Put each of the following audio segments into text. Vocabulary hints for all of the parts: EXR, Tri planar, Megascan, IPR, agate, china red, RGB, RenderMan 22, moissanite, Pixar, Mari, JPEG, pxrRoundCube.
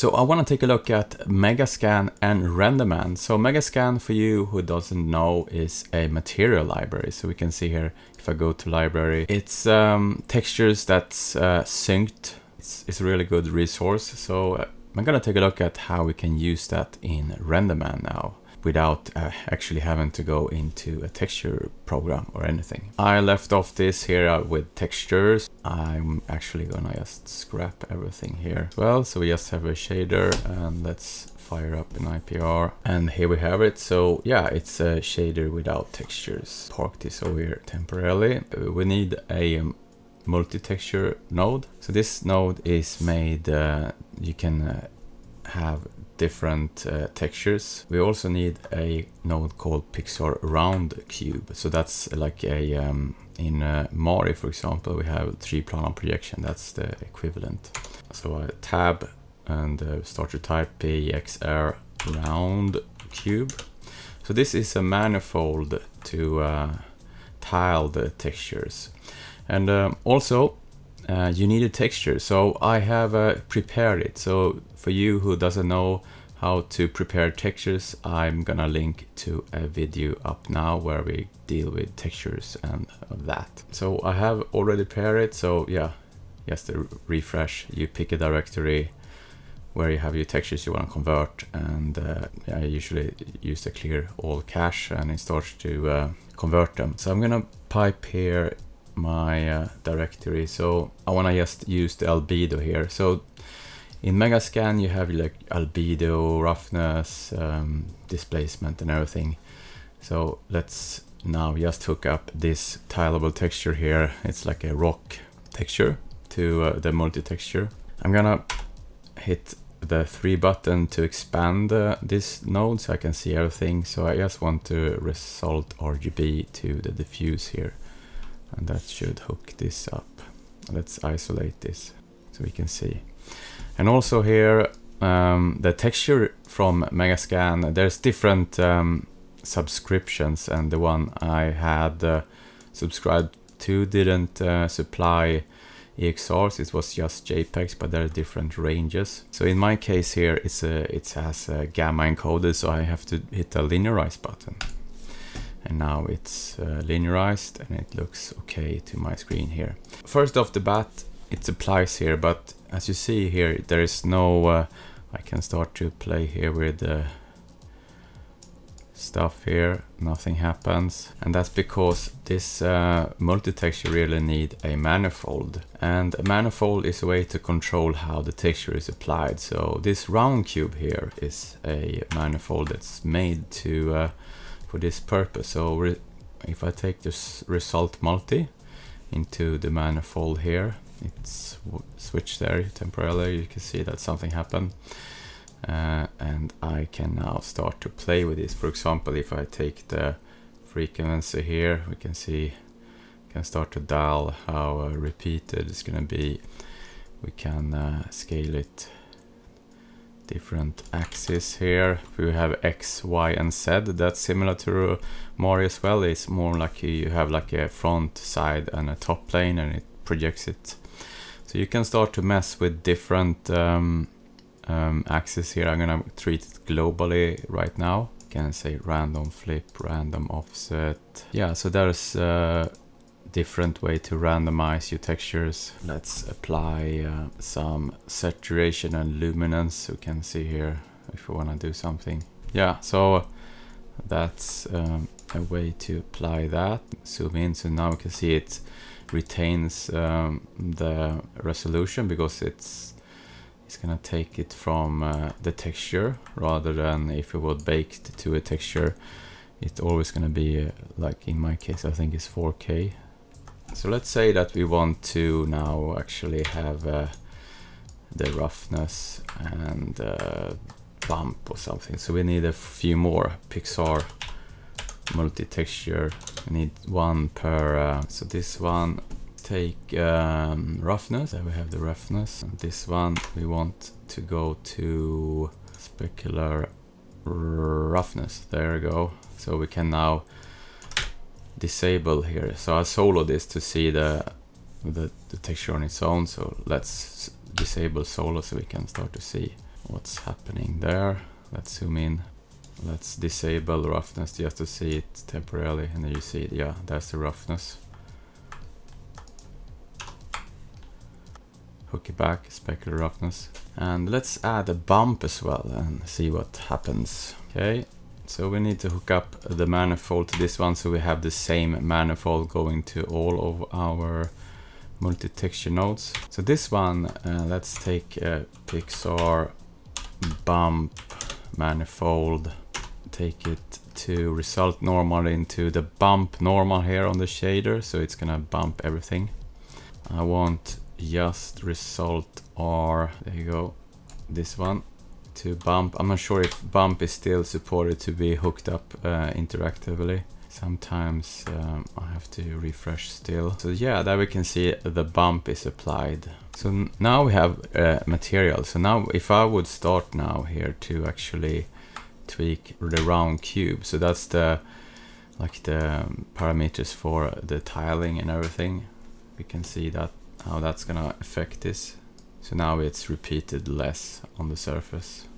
So I want to take a look at Megascan and RenderMan. So Megascan, for you who doesn't know, is a material library. So we can see here, if I go to library, it's textures that's synced. It's a really good resource. So I'm going to take a look at how we can use that in RenderMan now, without actually having to go into a texture program or anything. I left off this here with textures. I'm actually gonna just scrap everything here as well. So we just have a shader, and let's fire up an IPR, and here we have it. So yeah, it's a shader without textures. Park this over here temporarily. We need a multi-texture node. So this node is made, you can have different textures. We also need a node called pxrRoundCube. So that's like a in Mari, for example, we have 3-planar projection. That's the equivalent. So I tab and start to type pxrRoundCube. So this is a manifold to tile the textures, and also you need a texture. So I have prepared it. So for you who doesn't know how to prepare textures, I'm gonna link to a video up now where we deal with textures and that. So I have already prepared it. So yeah, just to refresh, you pick a directory where you have your textures you want to convert, and I usually use the clear all cache, and it starts to convert them. So I'm gonna pipe here my directory. So I want to just use the albedo here. So in Megascan you have like albedo, roughness, displacement and everything. So let's now just hook up this tileable texture here. It's like a rock texture to the multi-texture. I'm gonna hit the 3 button to expand this node so I can see everything. So I just want to result RGB to the diffuse here, and that should hook this up. Let's isolate this so we can see. And also here, the texture from Megascan, there's different subscriptions, and the one I had subscribed to didn't supply EXRs. It was just JPEGs, but there are different ranges. So in my case here, it has a gamma encoder, so I have to hit the linearize button. And now it's linearized, and it looks okay to my screen here. First off the bat, it applies here, but as you see here, there is no... I can start to play here with stuff here. Nothing happens, and that's because this multi-texture really need a manifold, and a manifold is a way to control how the texture is applied. So this round cube here is a manifold that's made to... for this purpose. So if I take this result multi into the manifold here, it's switched there temporarily. You can see that something happened, and I can now start to play with this. For example, if I take the frequency here, we can see we can start to dial how repeated it's going to be. We can scale it different axes here. We have X, Y, and Z. That's similar to Mari as well. It's more like you have like a front, side, and a top plane, and it projects it. So you can start to mess with different axes here. I'm gonna treat it globally right now. You can say random flip, random offset. Yeah, so there's a different way to randomize your textures. Let's apply some saturation and luminance. You can see here if you want to do something. Yeah, so that's a way to apply that. Zoom in, so now you can see it retains the resolution because it's gonna take it from the texture, rather than if it was baked to a texture. It's always gonna be like in my case, I think it's 4K. So let's say that we want to now actually have the roughness and bump or something. So we need a few more Pixar multi-texture. We need one per, so this one take roughness. There we have the roughness. And this one we want to go to specular roughness. There we go. So we can now disable here. So I'll solo this to see the texture on its own. So let's disable solo so we can start to see what's happening there. Let's zoom in. Let's disable roughness just to see it temporarily, and then you see, yeah, that's the roughness. Hook it back, specular roughness. And let's add a bump as well and see what happens. Okay, so we need to hook up the manifold to this one, so we have the same manifold going to all of our multi-texture nodes. So this one, let's take a Pixar bump manifold, take it to result normal into the bump normal here on the shader, so it's gonna bump everything. I want just result R, there you go, this one to bump. I'm not sure if bump is still supported to be hooked up interactively. Sometimes I have to refresh still. So yeah, there we can see the bump is applied. So now we have material. So now if I would start now here to actually tweak the round cube. So that's the like the parameters for the tiling and everything. We can see that how that's gonna affect this. So now it's repeated less on the surface.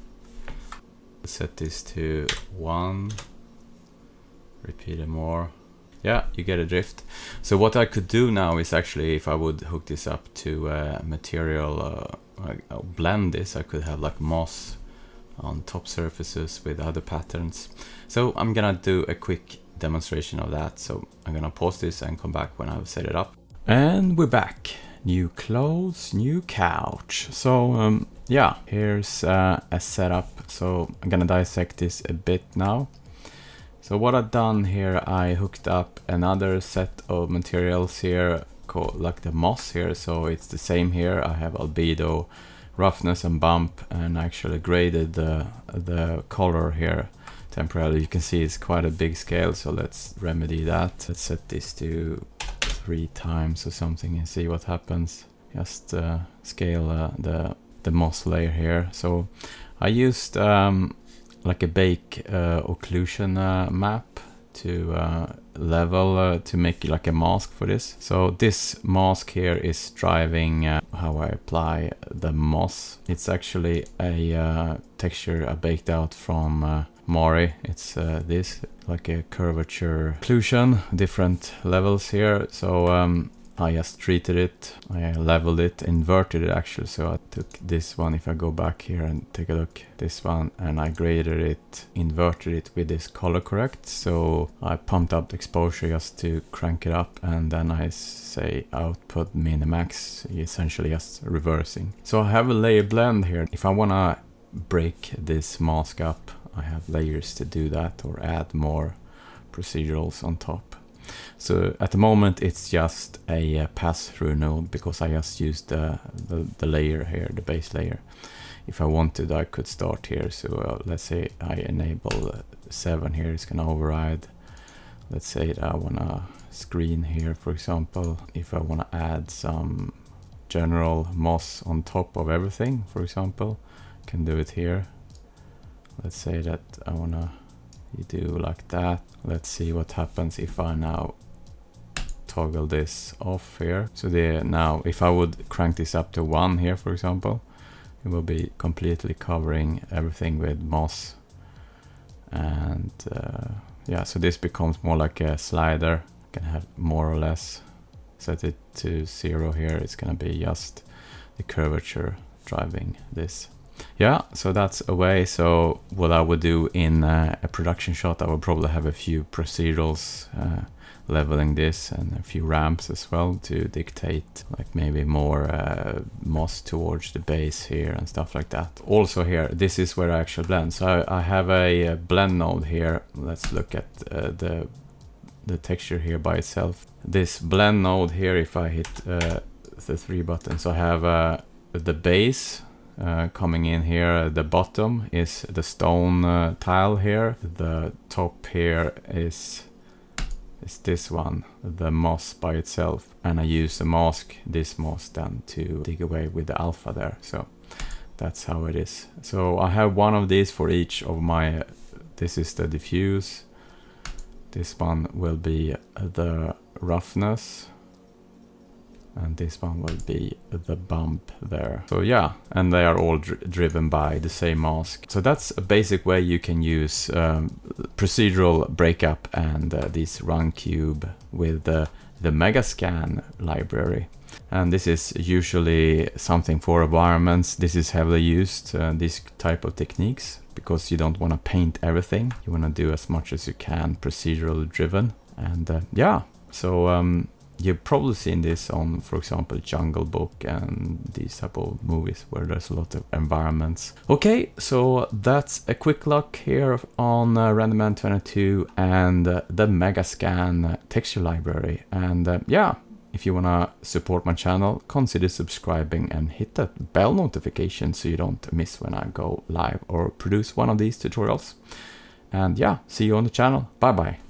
Set this to 1. Repeat it more. Yeah, you get a drift. So what I could do now is actually, if I would hook this up to material, blend this, I could have like moss on top surfaces with other patterns. So I'm gonna do a quick demonstration of that. So I'm gonna pause this and come back when I've set it up. And we're back. New clothes, new couch. So yeah, here's a setup. So I'm gonna dissect this a bit now. So what I've done here, I hooked up another set of materials here, called like the moss here. So it's the same here. I have albedo, roughness and bump, and actually graded the color here temporarily. You can see it's quite a big scale. So let's remedy that. Let's set this to 3 times or something and see what happens. Just scale the moss layer here. So I used like a bake occlusion map to level to make like a mask for this. So this mask here is driving how I apply the moss. It's actually a texture I baked out from Mari. It's this like a curvature occlusion, different levels here. So I just treated it, I leveled it, inverted it actually. So I took this one, if I go back here and take a look, this one, and I graded it, inverted it with this color correct. So I pumped up the exposure just to crank it up, and then I say output minimax, essentially just reversing. So I have a layer blend here. If I wanna break this mask up, I have layers to do that or add more procedurals on top. So at the moment it's just a pass-through node because I just used the layer here, the base layer. If I wanted, I could start here. So let's say I enable 7 here, it's gonna override. Let's say that I wanna screen here, for example. If I wanna add some general moss on top of everything, for example, I can do it here. Let's say that I wanna do like that. Let's see what happens if I now toggle this off here. So there now, if I would crank this up to 1 here, for example, it will be completely covering everything with moss. And yeah, so this becomes more like a slider. You can have more or less. Set it to 0 here. It's gonna be just the curvature driving this. Yeah, so that's a way. So what I would do in a production shot, I would probably have a few procedurals leveling this and a few ramps as well to dictate like maybe more moss towards the base here and stuff like that. Also here, this is where I actually blend. So I have a blend node here. Let's look at the texture here by itself. This blend node here, if I hit the 3 buttons, I have the base. Coming in here, the bottom is the stone tile here. The top here is this one, the moss by itself. And I use the mask, this mask then, to dig away with the alpha there. So that's how it is. So I have one of these for each of my, this is the diffuse. This one will be the roughness. and this one will be the bump there. So yeah, and they are all driven by the same mask. So that's a basic way you can use procedural breakup and this RoundCube with the Megascan library. And this is usually something for environments. This is heavily used, this type of techniques, because you don't want to paint everything. You want to do as much as you can procedural driven. And yeah, so you've probably seen this on, for example, Jungle Book and these type of movies where there's a lot of environments. Okay, so that's a quick look here on RenderMan 22 and the Megascan texture library. And yeah, if you want to support my channel, consider subscribing and hit that bell notification so you don't miss when I go live or produce one of these tutorials. And yeah, see you on the channel. Bye bye.